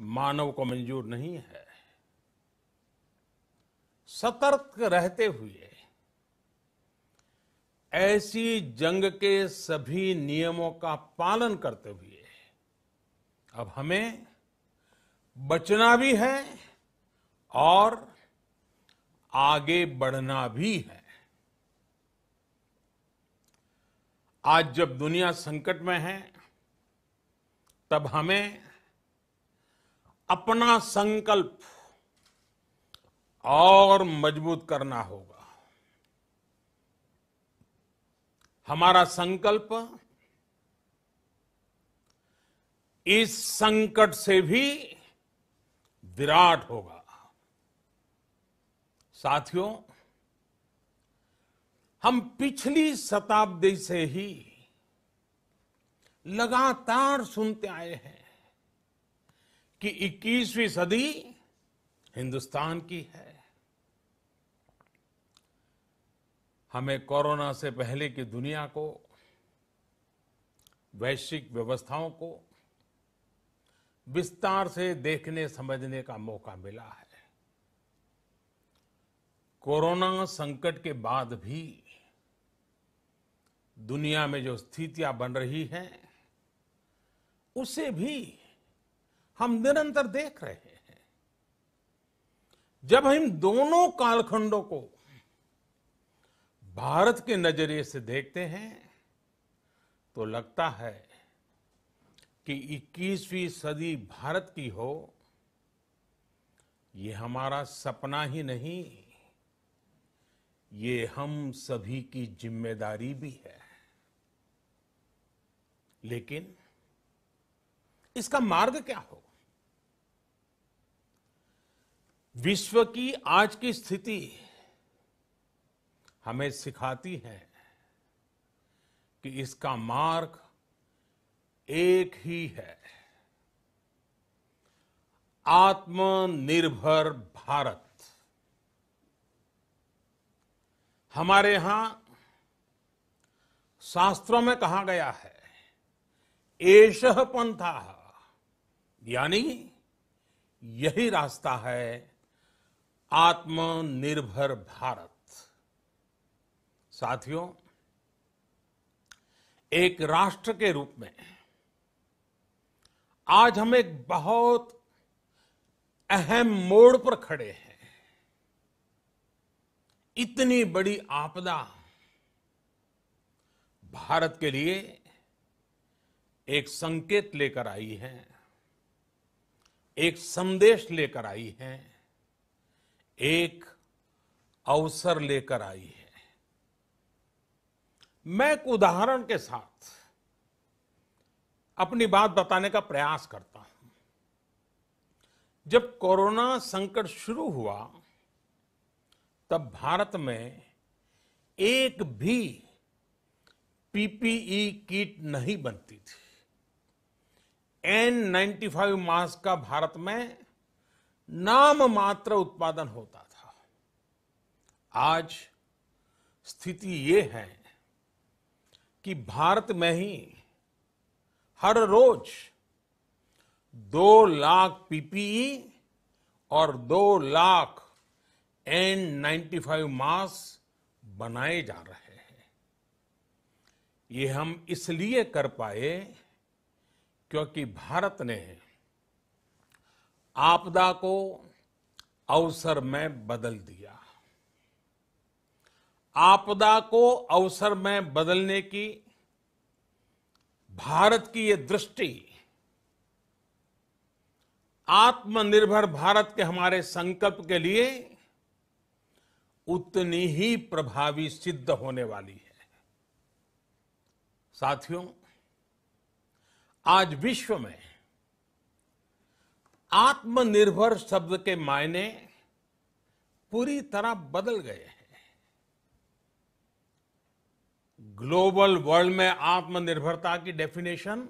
मानव को मंजूर नहीं है। सतर्क रहते हुए ऐसी जंग के सभी नियमों का पालन करते हुए अब हमें बचना भी है और आगे बढ़ना भी है। आज जब दुनिया संकट में है तब हमें अपना संकल्प और मजबूत करना होगा। हमारा संकल्प इस संकट से भी विराट होगा। साथियों, हम पिछली शताब्दी से ही लगातार सुनते आए हैं कि 21वीं सदी हिंदुस्तान की है। हमें कोरोना से पहले की दुनिया को, वैश्विक व्यवस्थाओं को विस्तार से देखने समझने का मौका मिला है। कोरोना संकट के बाद भी दुनिया में जो स्थितियां बन रही हैं उसे भी हम निरंतर देख रहे हैं। जब हम दोनों कालखंडों को भारत के नजरिए से देखते हैं तो लगता है कि 21वीं सदी भारत की हो, ये हमारा सपना ही नहीं, ये हम सभी की जिम्मेदारी भी है। लेकिन इसका मार्ग क्या हो? विश्व की आज की स्थिति हमें सिखाती है कि इसका मार्ग एक ही है, आत्मनिर्भर भारत। हमारे यहां शास्त्रों में कहा गया है एषः पन्थः, यानी यही रास्ता है आत्मनिर्भर भारत। साथियों, एक राष्ट्र के रूप में आज हम एक बहुत अहम मोड़ पर खड़े हैं। इतनी बड़ी आपदा भारत के लिए एक संकेत लेकर आई है, एक संदेश लेकर आई है, एक अवसर लेकर आई है। मैं एक उदाहरण के साथ अपनी बात बताने का प्रयास करता हूं। जब कोरोना संकट शुरू हुआ तब भारत में एक भी पीपीई किट नहीं बनती थी। N95 मास्क का भारत में नाम मात्र उत्पादन होता था। आज स्थिति ये है कि भारत में ही हर रोज 2 लाख पीपीई और 2 लाख N95 मास्क बनाए जा रहे हैं। ये हम इसलिए कर पाए क्योंकि भारत ने आपदा को अवसर में बदल दिया। आपदा को अवसर में बदलने की भारत की ये दृष्टि आत्मनिर्भर भारत के हमारे संकल्प के लिए उतनी ही प्रभावी सिद्ध होने वाली है। साथियों, आज विश्व में आत्मनिर्भर शब्द के मायने पूरी तरह बदल गए हैं। ग्लोबल वर्ल्ड में आत्मनिर्भरता की डेफिनेशन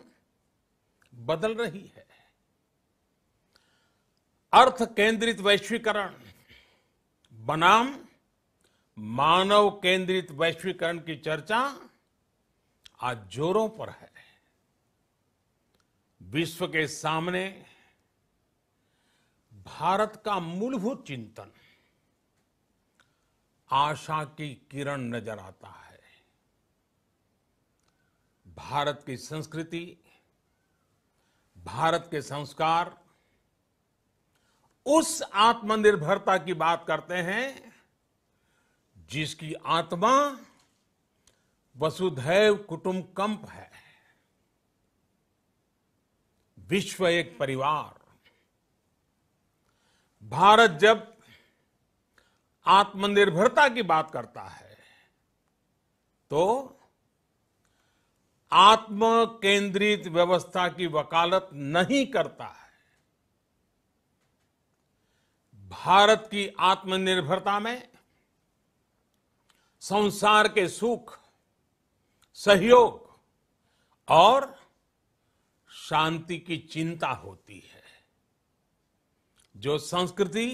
बदल रही है। अर्थ केंद्रित वैश्वीकरण बनाम मानव केंद्रित वैश्वीकरण की चर्चा आज जोरों पर है। विश्व के सामने भारत का मूलभूत चिंतन आशा की किरण नजर आता है। भारत की संस्कृति, भारत के संस्कार उस आत्मनिर्भरता की बात करते हैं जिसकी आत्मा वसुधैव कुटुंबकम है। विश्व एक परिवार। भारत जब आत्मनिर्भरता की बात करता है तो आत्म केंद्रित व्यवस्था की वकालत नहीं करता है। भारत की आत्मनिर्भरता में संसार के सुख, सहयोग और शांति की चिंता होती है। जो संस्कृति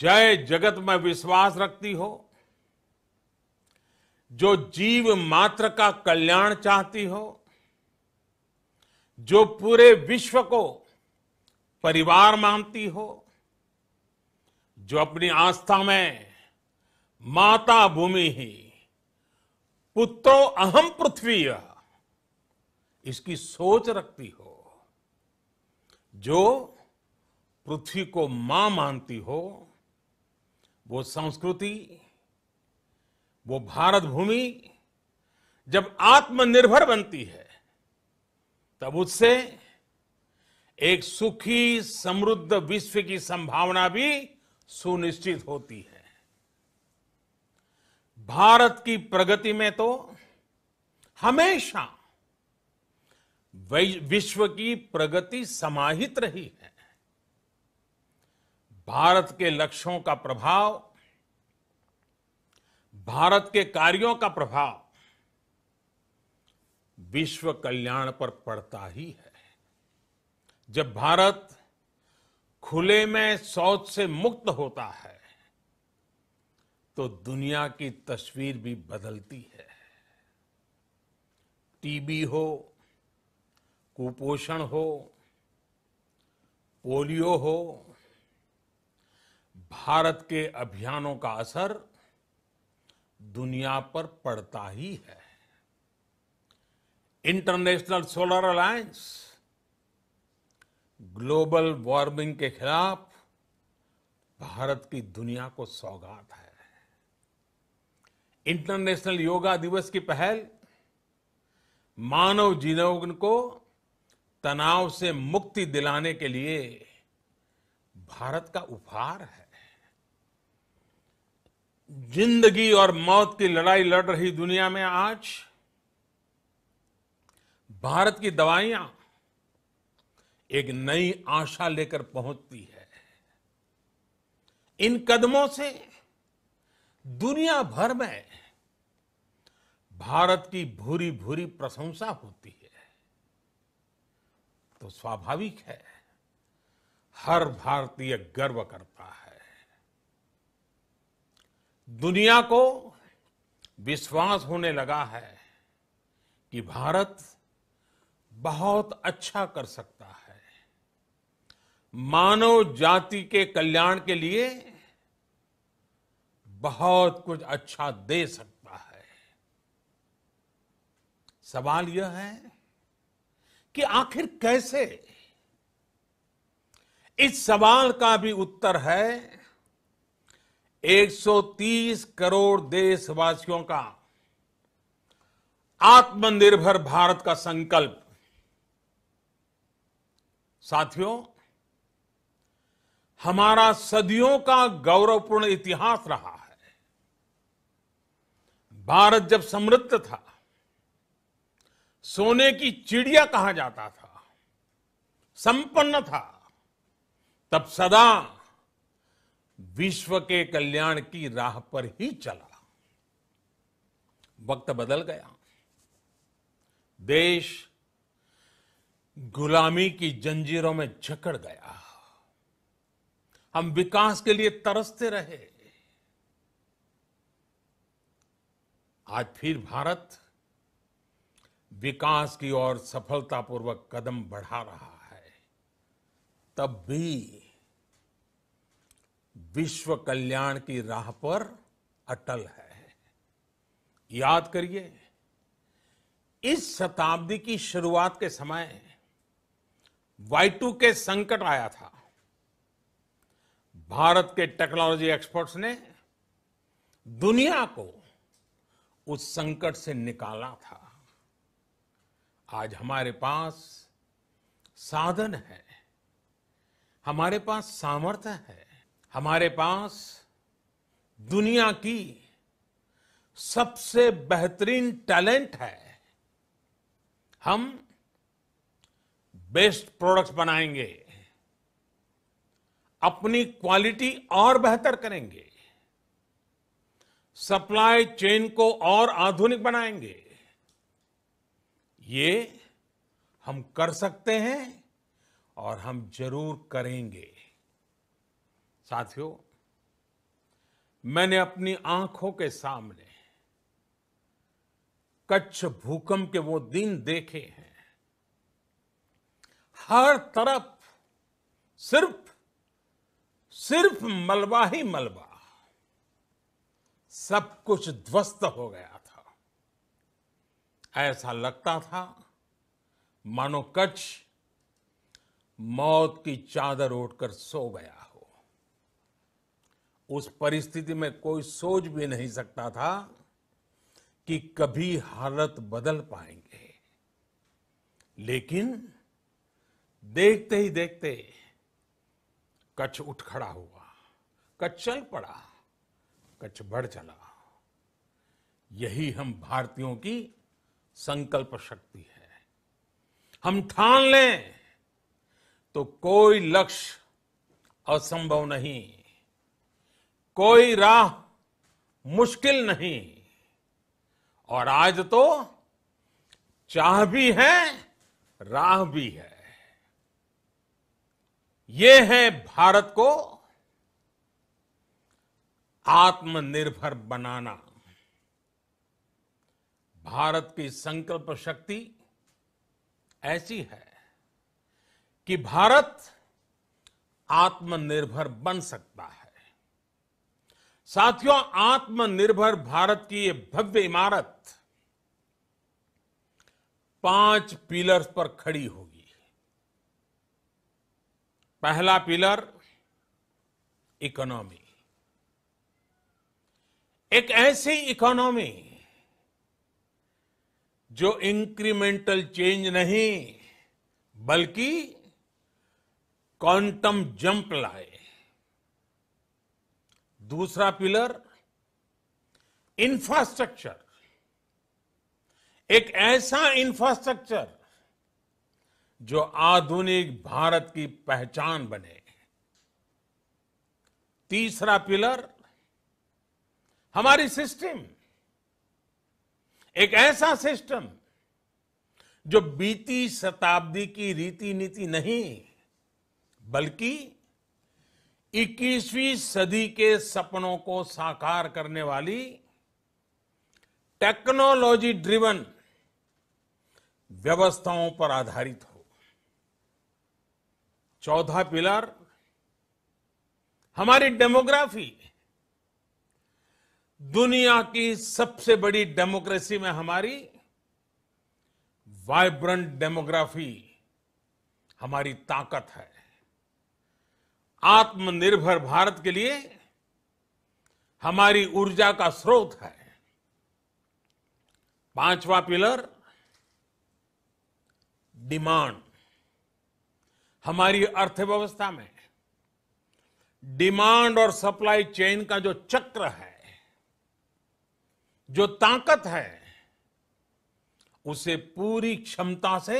जय जगत में विश्वास रखती हो, जो जीव मात्र का कल्याण चाहती हो, जो पूरे विश्व को परिवार मानती हो, जो अपनी आस्था में माता भूमि ही पुत्रो अहम पृथ्वी इसकी सोच रखती हो, जो पृथ्वी को मां मानती हो, वो संस्कृति, वो भारत भूमि जब आत्मनिर्भर बनती है तब उससे एक सुखी समृद्ध विश्व की संभावना भी सुनिश्चित होती है। भारत की प्रगति में तो हमेशा विश्व की प्रगति समाहित रही है। भारत के लक्ष्यों का प्रभाव, भारत के कार्यों का प्रभाव विश्व कल्याण पर पड़ता ही है। जब भारत खुले में शौच से मुक्त होता है तो दुनिया की तस्वीर भी बदलती है। टीबी हो, कुपोषण हो, पोलियो हो, भारत के अभियानों का असर दुनिया पर पड़ता ही है। International solar alliance global warming के खिलाफ भारत की दुनिया को सौगात है। इंटरनेशनल योगा दिवस की पहल मानव जीवन को तनाव से मुक्ति दिलाने के लिए भारत का उपहार है। जिंदगी और मौत की लड़ाई लड़ रही दुनिया में आज भारत की दवाइयां एक नई आशा लेकर पहुंचती है। इन कदमों से दुनिया भर में भारत की भूरी भूरी प्रशंसा होती है। तो स्वाभाविक है हर भारतीय गर्व करता है। दुनिया को विश्वास होने लगा है कि भारत बहुत अच्छा कर सकता है। मानव जाति के कल्याण के लिए बहुत कुछ अच्छा दे सकता है। सवाल यह है कि आखिर कैसे? इस सवाल का भी उत्तर है 130 करोड़ देशवासियों का आत्मनिर्भर भारत का संकल्प। साथियों, हमारा सदियों का गौरवपूर्ण इतिहास रहा है। भारत जब समृद्ध था, सोने की चिड़िया कहा जाता था, संपन्न था, तब सदा विश्व के कल्याण की राह पर ही चला। वक्त बदल गया। देश गुलामी की जंजीरों में जकड़ गया। हम विकास के लिए तरसते रहे। आज फिर भारत विकास की ओर सफलतापूर्वक कदम बढ़ा रहा है। तब भी विश्व कल्याण की राह पर अटल है। याद करिए, इस शताब्दी की शुरुआत के समय Y2 के संकट आया था। भारत के टेक्नोलॉजी एक्सपर्ट्स ने दुनिया को उस संकट से निकाला था। आज हमारे पास साधन है, हमारे पास सामर्थ्य है, हमारे पास दुनिया की सबसे बेहतरीन टैलेंट है। हम बेस्ट प्रोडक्ट्स बनाएंगे, अपनी क्वालिटी और बेहतर करेंगे, सप्लाई चेन को और आधुनिक बनाएंगे। ये हम कर सकते हैं और हम जरूर करेंगे। साथियों, मैंने अपनी आंखों के सामने कच्छ भूकंप के वो दिन देखे हैं। हर तरफ सिर्फ मलबा ही मलबा, सब कुछ ध्वस्त हो गया था। ऐसा लगता था मानो कच्छ मौत की चादर ओढ़कर सो गया हो। उस परिस्थिति में कोई सोच भी नहीं सकता था कि कभी हालत बदल पाएंगे, लेकिन देखते ही देखते कच्छ उठ खड़ा हुआ, कच्छ चल पड़ा, कच्छ बढ़ चला। यही हम भारतीयों की संकल्प शक्ति है। हम ठान लें तो कोई लक्ष्य असंभव नहीं, कोई राह मुश्किल नहीं। और आज तो चाह भी है, राह भी है। ये है भारत को आत्मनिर्भर बनाना। भारत की संकल्प शक्ति ऐसी है कि भारत आत्मनिर्भर बन सकता है। साथियों, आत्मनिर्भर भारत की ये भव्य इमारत 5 पिलर्स पर खड़ी होगी। पहला पिलर इकोनॉमी, एक ऐसी इकोनॉमी जो इंक्रीमेंटल चेंज नहीं बल्कि क्वांटम जंप लाए। दूसरा पिलर इंफ्रास्ट्रक्चर, एक ऐसा इंफ्रास्ट्रक्चर जो आधुनिक भारत की पहचान बने। तीसरा पिलर हमारी सिस्टम, एक ऐसा सिस्टम जो बीती शताब्दी की रीति नीति नहीं बल्कि 21वीं सदी के सपनों को साकार करने वाली टेक्नोलॉजी ड्रिवन व्यवस्थाओं पर आधारित हो। चौथा पिलर हमारी डेमोग्राफी, दुनिया की सबसे बड़ी डेमोक्रेसी में हमारी वाइब्रेंट डेमोग्राफी हमारी ताकत है। आत्मनिर्भर भारत के लिए हमारी ऊर्जा का स्रोत है। पांचवा पिलर डिमांड, हमारी अर्थव्यवस्था में डिमांड और सप्लाई चेन का जो चक्र है, जो ताकत है, उसे पूरी क्षमता से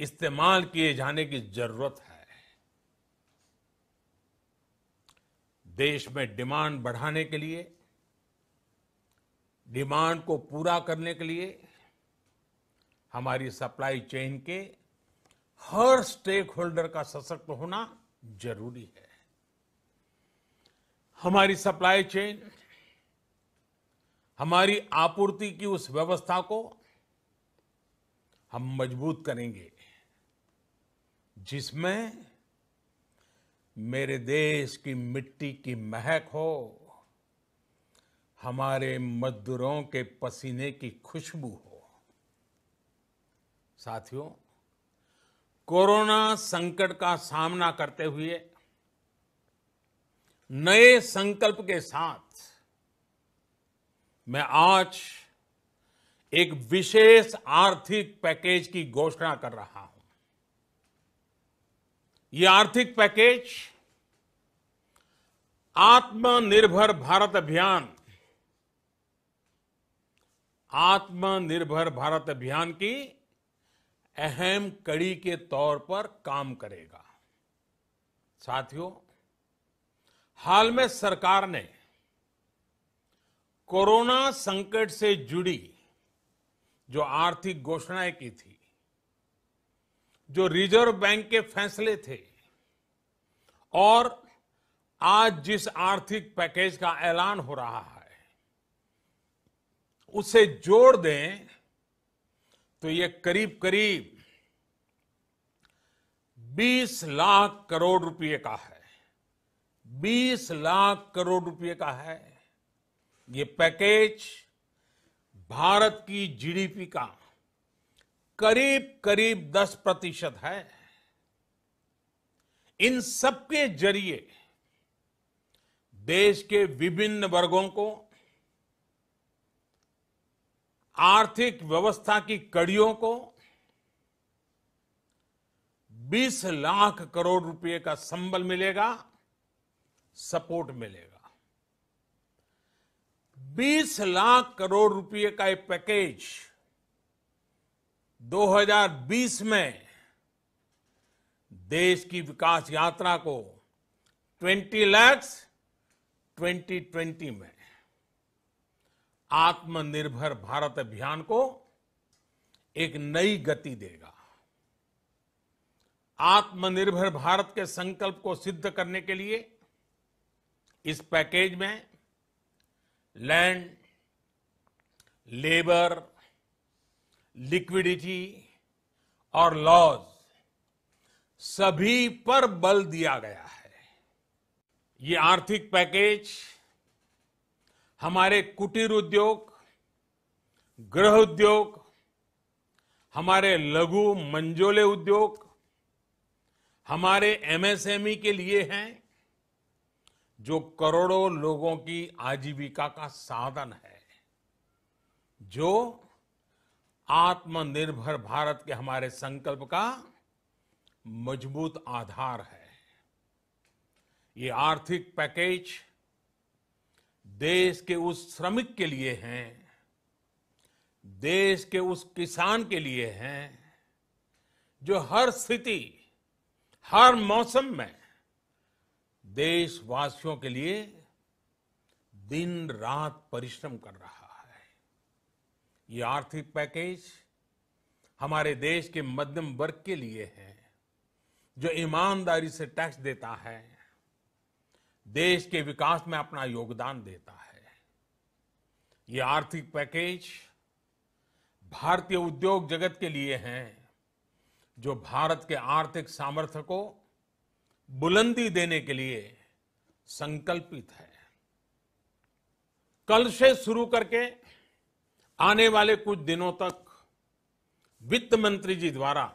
इस्तेमाल किए जाने की जरूरत है। देश में डिमांड बढ़ाने के लिए, डिमांड को पूरा करने के लिए हमारी सप्लाई चेन के हर स्टेक होल्डर का सशक्त होना जरूरी है। हमारी सप्लाई चेन हमारी आपूर्ति की उस व्यवस्था को हम मजबूत करेंगे जिसमें मेरे देश की मिट्टी की महक हो, हमारे मजदूरों के पसीने की खुशबू हो। साथियों, कोरोना संकट का सामना करते हुए नए संकल्प के साथ मैं आज एक विशेष आर्थिक पैकेज की घोषणा कर रहा हूं। ये आर्थिक पैकेज आत्मनिर्भर भारत अभियान की अहम कड़ी के तौर पर काम करेगा। साथियों, हाल में सरकार ने कोरोना संकट से जुड़ी जो आर्थिक घोषणाएं की थी, जो रिजर्व बैंक के फैसले थे और आज जिस आर्थिक पैकेज का ऐलान हो रहा है, उसे जोड़ दें तो ये करीब करीब 20 लाख करोड़ रुपए का है। 20 लाख करोड़ रुपए का है ये पैकेज। भारत की जीडीपी का करीब करीब 10% है। इन सबके जरिए देश के विभिन्न वर्गों को आर्थिक व्यवस्था की कड़ियों को 20 लाख करोड़ रुपए का संबल मिलेगा, सपोर्ट मिलेगा। 20 लाख करोड़ रुपए का ये पैकेज 2020 में देश की विकास यात्रा को 20 लाख 2020 में, आत्मनिर्भर भारत अभियान को एक नई गति देगा। आत्मनिर्भर भारत के संकल्प को सिद्ध करने के लिए इस पैकेज में लैंड, लेबर, लिक्विडिटी और लॉज सभी पर बल दिया गया है। ये आर्थिक पैकेज हमारे कुटीर उद्योग, गृह उद्योग, हमारे लघु मंझोले उद्योग, हमारे एमएसएमई के लिए हैं, जो करोड़ों लोगों की आजीविका का साधन है, जो आत्मनिर्भर भारत के हमारे संकल्प का मजबूत आधार है। ये आर्थिक पैकेज देश के उस श्रमिक के लिए हैं, देश के उस किसान के लिए हैं, जो हर स्थिति, हर मौसम में देशवासियों के लिए दिन रात परिश्रम कर रहा है। ये आर्थिक पैकेज हमारे देश के मध्यम वर्ग के लिए है, जो ईमानदारी से टैक्स देता है, देश के विकास में अपना योगदान देता है। ये आर्थिक पैकेज भारतीय उद्योग जगत के लिए हैं, जो भारत के आर्थिक सामर्थ्य को बुलंदी देने के लिए संकल्पित है। कल से शुरू करके आने वाले कुछ दिनों तक वित्त मंत्री जी द्वारा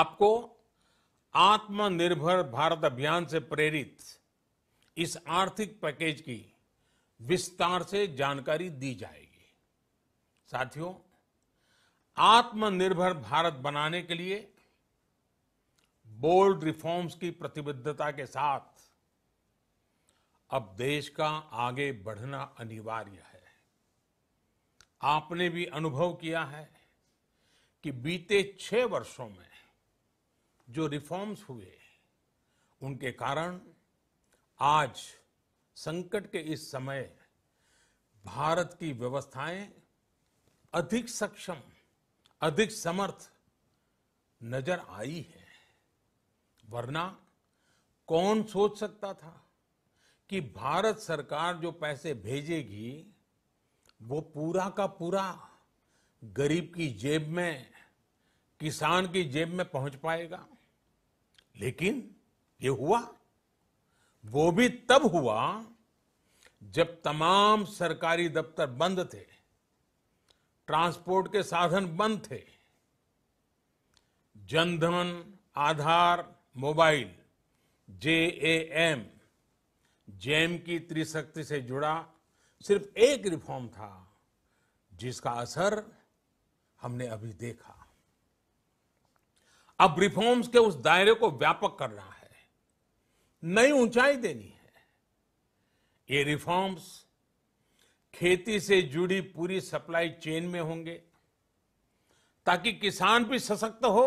आपको आत्मनिर्भर भारत अभियान से प्रेरित इस आर्थिक पैकेज की विस्तार से जानकारी दी जाएगी। साथियों, आत्मनिर्भर भारत बनाने के लिए बोल्ड रिफॉर्म्स की प्रतिबद्धता के साथ अब देश का आगे बढ़ना अनिवार्य है। आपने भी अनुभव किया है कि बीते 6 वर्षों में जो रिफॉर्म्स हुए, उनके कारण आज संकट के इस समय भारत की व्यवस्थाएं अधिक सक्षम, अधिक समर्थ नजर आई है। वरना कौन सोच सकता था कि भारत सरकार जो पैसे भेजेगी वो पूरा का पूरा गरीब की जेब में, किसान की जेब में पहुंच पाएगा। लेकिन ये हुआ। वो भी तब हुआ जब तमाम सरकारी दफ्तर बंद थे, ट्रांसपोर्ट के साधन बंद थे। Jan Dhan, Aadhaar, mobile, JAM, JAM की त्रिशक्ति से जुड़ा सिर्फ एक रिफॉर्म था जिसका असर हमने अभी देखा। अब रिफॉर्म्स के उस दायरे को व्यापक करना है, नई ऊंचाई देनी है। ये रिफॉर्म्स खेती से जुड़ी पूरी सप्लाई चेन में होंगे ताकि किसान भी सशक्त हो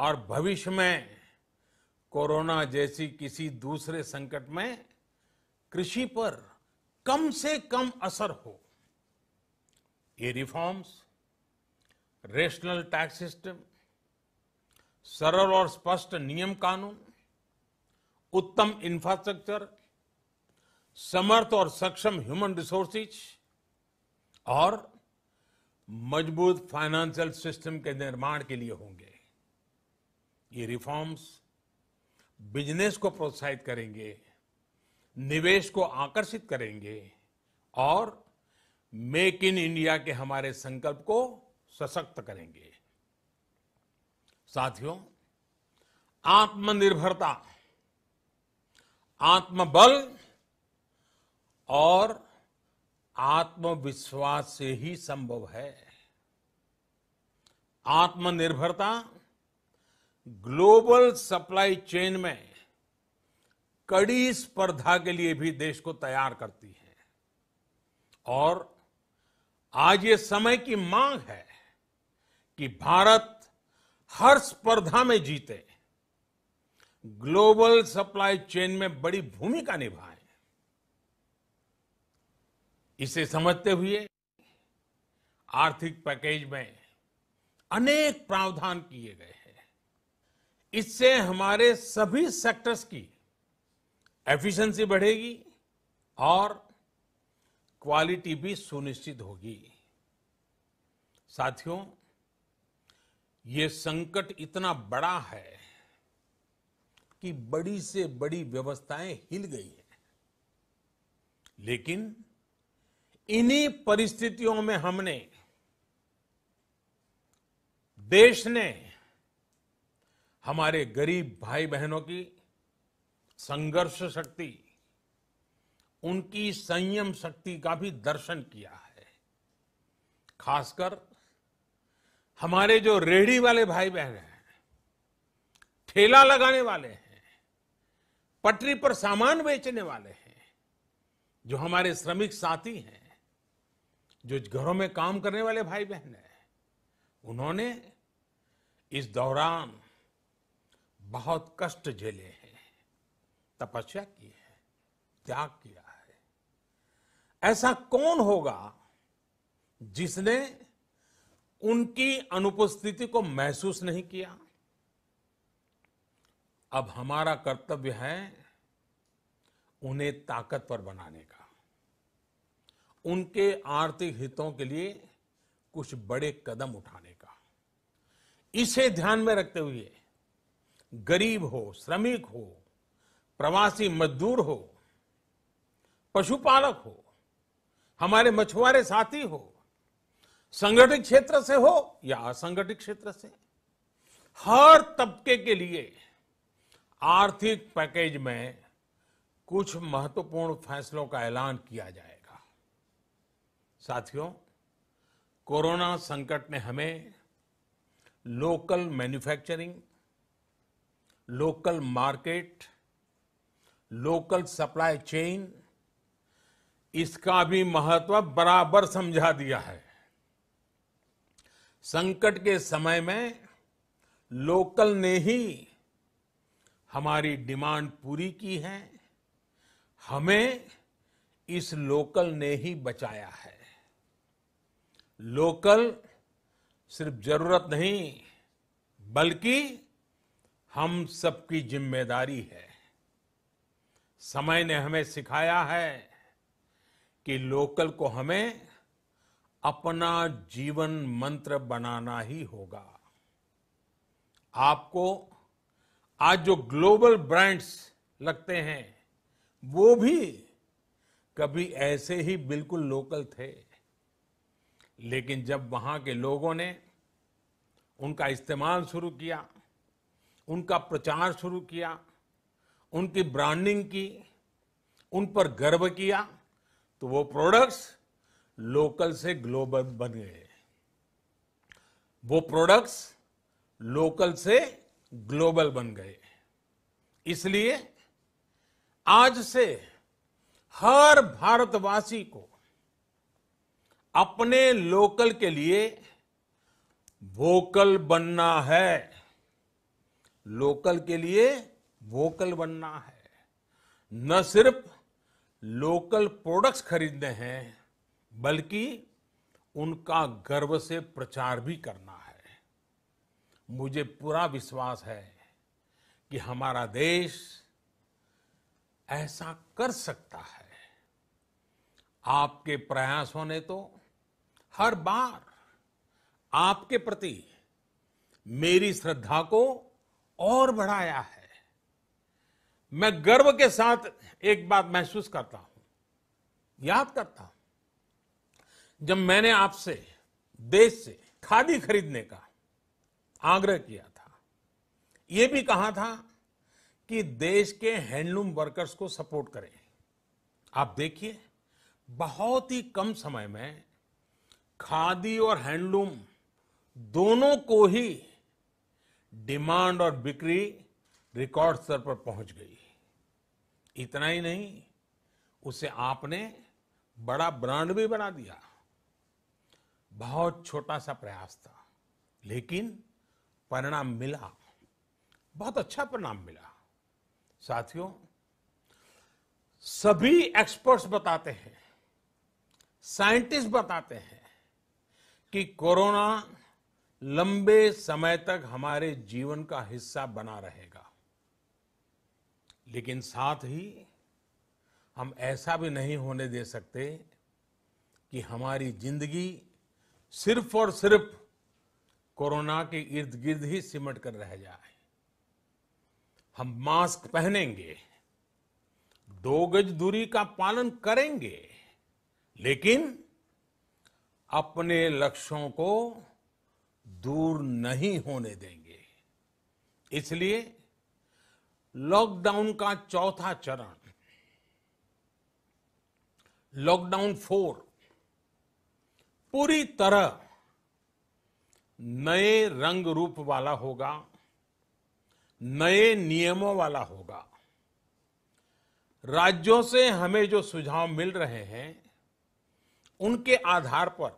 और भविष्य में कोरोना जैसी किसी दूसरे संकट में कृषि पर कम से कम असर हो। ये रिफॉर्म्स रेशनल टैक्स सिस्टम, सरल और स्पष्ट नियम कानून, उत्तम इंफ्रास्ट्रक्चर, समर्थ और सक्षम ह्यूमन रिसोर्सेज और मजबूत फाइनेंशियल सिस्टम के निर्माण के लिए होंगे। ये रिफॉर्म्स बिजनेस को प्रोत्साहित करेंगे, निवेश को आकर्षित करेंगे और मेक इन इंडिया के हमारे संकल्प को सशक्त करेंगे। साथियों, आत्मनिर्भरता, आत्मबल और आत्मविश्वास से ही संभव है। आत्मनिर्भरता ग्लोबल सप्लाई चेन में कड़ी स्पर्धा के लिए भी देश को तैयार करती है और आज ये समय की मांग है कि भारत हर स्पर्धा में जीते, ग्लोबल सप्लाई चेन में बड़ी भूमिका निभाए। इसे समझते हुए आर्थिक पैकेज में अनेक प्रावधान किए गए हैं। इससे हमारे सभी सेक्टर्स की एफिशिएंसी बढ़ेगी और क्वालिटी भी सुनिश्चित होगी। साथियों, ये संकट इतना बड़ा है कि बड़ी से बड़ी व्यवस्थाएं हिल गई हैं, लेकिन इन्हीं परिस्थितियों में देश ने हमारे गरीब भाई बहनों की संघर्ष शक्ति, उनकी संयम शक्ति का भी दर्शन किया है। खासकर हमारे जो रेहड़ी वाले भाई बहन हैं, ठेला लगाने वाले हैं, पटरी पर सामान बेचने वाले हैं, जो हमारे श्रमिक साथी हैं, जो घरों में काम करने वाले भाई बहन हैं, उन्होंने इस दौरान बहुत कष्ट झेले हैं, तपस्या की है, त्याग किया है। ऐसा कौन होगा जिसने उनकी अनुपस्थिति को महसूस नहीं किया? अब हमारा कर्तव्य है उन्हें ताकतवर बनाने का, उनके आर्थिक हितों के लिए कुछ बड़े कदम उठाने का। इसे ध्यान में रखते हुए गरीब हो, श्रमिक हो, प्रवासी मजदूर हो, पशुपालक हो, हमारे मछुआरे साथी हो, संगठित क्षेत्र से हो या असंगठित क्षेत्र से, हर तबके के लिए आर्थिक पैकेज में कुछ महत्वपूर्ण फैसलों का ऐलान किया जाएगा। साथियों, कोरोना संकट ने हमें local manufacturing, local market, local supply chain, इसका भी महत्व बराबर समझा दिया है। संकट के समय में लोकल ने ही हमारी डिमांड पूरी की है, हमें इस लोकल ने ही बचाया है। लोकल सिर्फ जरूरत नहीं बल्कि हम सबकी जिम्मेदारी है। समय ने हमें सिखाया है कि लोकल को हमें अपना जीवन मंत्र बनाना ही होगा। आपको आज जो ग्लोबल ब्रांड्स लगते हैं, वो भी कभी ऐसे ही बिल्कुल लोकल थे, लेकिन जब वहाँ के लोगों ने उनका इस्तेमाल शुरू किया, उनका प्रचार शुरू किया, उनकी ब्रांडिंग की, उन पर गर्व किया, तो वो प्रोडक्ट्स लोकल से ग्लोबल बन गए, वो प्रोडक्ट्स लोकल से ग्लोबल बन गए। इसलिए आज से हर भारतवासी को अपने लोकल के लिए वोकल बनना है, लोकल के लिए वोकल बनना है। न सिर्फ लोकल प्रोडक्ट्स खरीदने हैं, बल्कि उनका गर्व से प्रचार भी करना है। मुझे पूरा विश्वास है कि हमारा देश ऐसा कर सकता है। आपके प्रयासों ने तो हर बार आपके प्रति मेरी श्रद्धा को और बढ़ाया है। मैं गर्व के साथ एक बात महसूस करता हूं, याद करता हूं, जब मैंने आपसे देश से खादी खरीदने का आग्रह किया था, ये भी कहा था कि देश के हैंडलूम वर्कर्स को सपोर्ट करें। आप देखिए, बहुत ही कम समय में खादी और हैंडलूम दोनों को ही डिमांड और बिक्री रिकॉर्ड स्तर पर पहुंच गई। इतना ही नहीं, उसे आपने बड़ा ब्रांड भी बना दिया। बहुत छोटा सा प्रयास था, लेकिन परिणाम मिला, बहुत अच्छा परिणाम मिला। साथियों, सभी एक्सपर्ट्स बताते हैं, साइंटिस्ट बताते हैं कि कोरोना लंबे समय तक हमारे जीवन का हिस्सा बना रहेगा, लेकिन साथ ही हम ऐसा भी नहीं होने दे सकते कि हमारी जिंदगी सिर्फ और सिर्फ कोरोना के इर्द गिर्द ही सिमट कर रह जाए। हम मास्क पहनेंगे, 2 गज दूरी का पालन करेंगे, लेकिन अपने लक्ष्यों को दूर नहीं होने देंगे। इसलिए लॉकडाउन का चौथा चरण, लॉकडाउन 4, पूरी तरह नए रंग रूप वाला होगा, नए नियमों वाला होगा। राज्यों से हमें जो सुझाव मिल रहे हैं, उनके आधार पर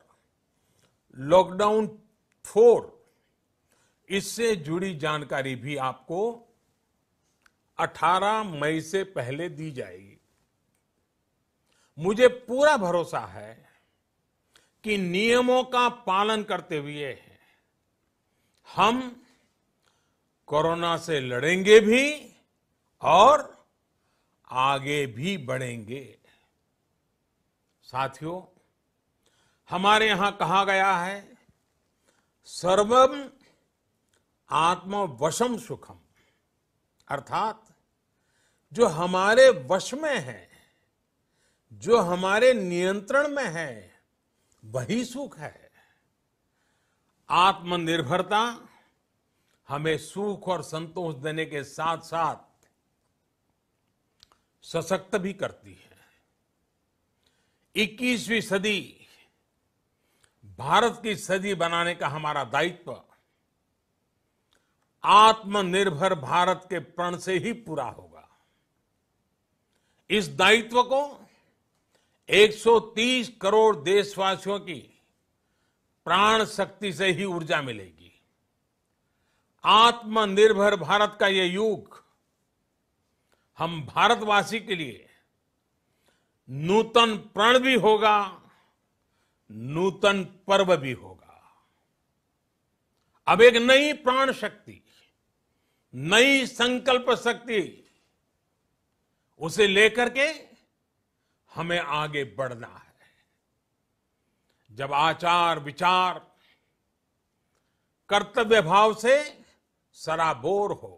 लॉकडाउन 4, इससे जुड़ी जानकारी भी आपको 18 मई से पहले दी जाएगी। मुझे पूरा भरोसा है कि नियमों का पालन करते हुए हम कोरोना से लड़ेंगे भी और आगे भी बढ़ेंगे। साथियों, हमारे यहां कहा गया है, सर्वम आत्मवशम सुखम, अर्थात जो हमारे वश में है, जो हमारे नियंत्रण में है, वही सुख है। आत्मनिर्भरता हमें सुख और संतोष देने के साथ साथ सशक्त भी करती है। 21वीं सदी भारत की सदी बनाने का हमारा दायित्व आत्मनिर्भर भारत के प्रण से ही पूरा होगा। इस दायित्व को 130 करोड़ देशवासियों की प्राण शक्ति से ही ऊर्जा मिलेगी। आत्मनिर्भर भारत का ये युग हम भारतवासी के लिए नूतन प्रण भी होगा, नूतन पर्व भी होगा। अब एक नई प्राण शक्ति, नई संकल्प शक्ति, उसे लेकर के हमें आगे बढ़ना है। जब आचार विचार कर्तव्य भाव से सराबोर हो,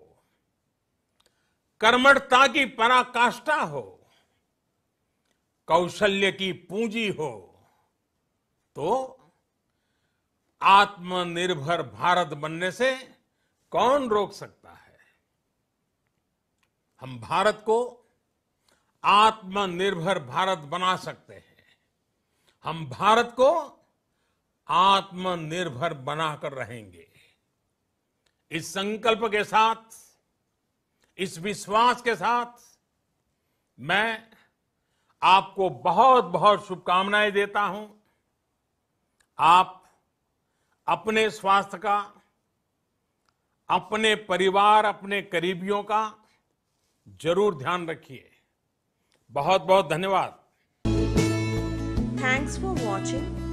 कर्मठता की पराकाष्ठा हो, कौशल्य की पूंजी हो, तो आत्मनिर्भर भारत बनने से कौन रोक सकता है। हम भारत को आत्मनिर्भर भारत बना सकते हैं, हम भारत को आत्मनिर्भर बनाकर रहेंगे। इस संकल्प के साथ, इस विश्वास के साथ मैं आपको बहुत बहुत शुभकामनाएं देता हूं। आप अपने स्वास्थ्य का, अपने परिवार, अपने करीबियों का जरूर ध्यान रखिए। बहुत बहुत धन्यवाद। Thanks for watching.